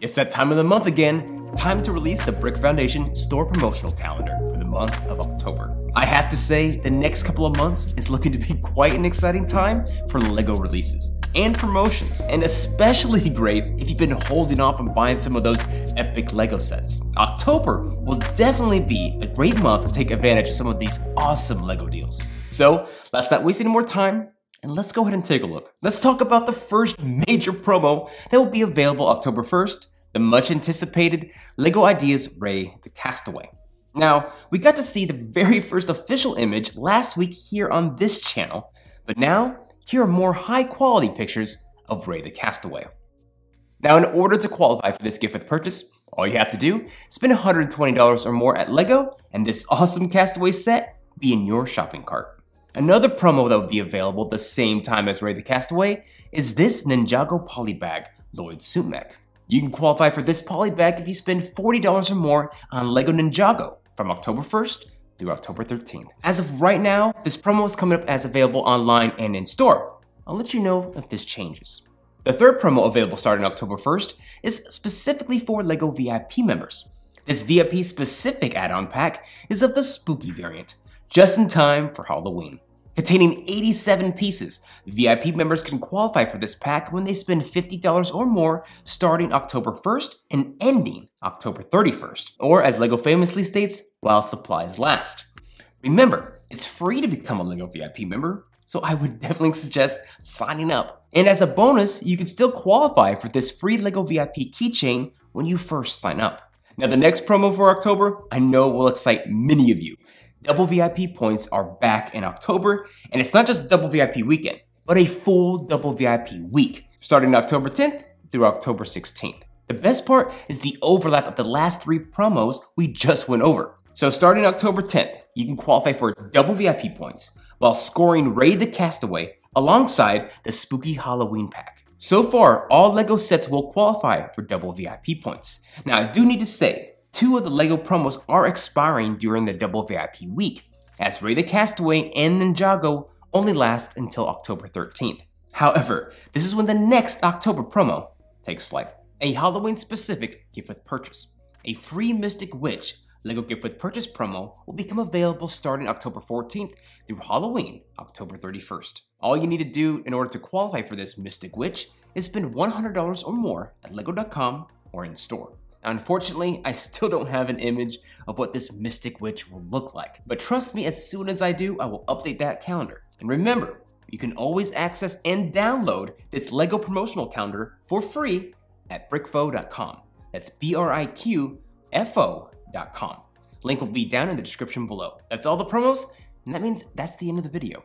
It's that time of the month again, time to release the BriQ Foundation store promotional calendar for the month of October. I have to say, the next couple of months is looking to be quite an exciting time for LEGO releases and promotions, and especially great if you've been holding off on buying some of those epic LEGO sets. October will definitely be a great month to take advantage of some of these awesome LEGO deals. So let's not waste any more time, and let's go ahead and take a look. Let's talk about the first major promo that will be available October 1st, the much anticipated LEGO Ideas Rey the Castaway. Now, we got to see the very first official image last week here on this channel, but now here are more high quality pictures of Rey the Castaway. Now, in order to qualify for this gift with purchase, all you have to do is spend $120 or more at LEGO, and this awesome Castaway set will be in your shopping cart. Another promo that will be available at the same time as Rey the Castaway is this Ninjago polybag, Lloyd Suit Mech. You can qualify for this polybag if you spend $40 or more on LEGO Ninjago from October 1st through October 13th. As of right now, this promo is coming up as available online and in store. I'll let you know if this changes. The third promo available starting October 1st is specifically for LEGO VIP members. This VIP specific add-on pack is of the spooky variant, just in time for Halloween. Containing 87 pieces, VIP members can qualify for this pack when they spend $50 or more starting October 1st and ending October 31st, or as LEGO famously states, while supplies last. Remember, it's free to become a LEGO VIP member, so I would definitely suggest signing up. And as a bonus, you can still qualify for this free LEGO VIP keychain when you first sign up. Now, the next promo for October I know will excite many of you. Double VIP points are back in October, and it's not just double VIP weekend, but a full double VIP week, starting October 10th through October 16th. The best part is the overlap of the last three promos we just went over. So starting October 10th, you can qualify for double VIP points while scoring Rey the Castaway alongside the spooky Halloween pack. So far, all LEGO sets will qualify for double VIP points. Now, I do need to say, two of the LEGO promos are expiring during the double VIP week, as Rey the Castaway and Ninjago only last until October 13th. However, this is when the next October promo takes flight. A Halloween-specific gift with purchase. A free Mystic Witch LEGO gift with purchase promo will become available starting October 14th through Halloween, October 31st. All you need to do in order to qualify for this Mystic Witch is spend $100 or more at LEGO.com or in store. Unfortunately, I still don't have an image of what this Mystic Witch will look like, but trust me, as soon as I do, I will update that calendar. And remember, you can always access and download this LEGO promotional calendar for free at briqfo.com. That's briqfo.com. Link will be down in the description below. That's all the promos, and that means that's the end of the video.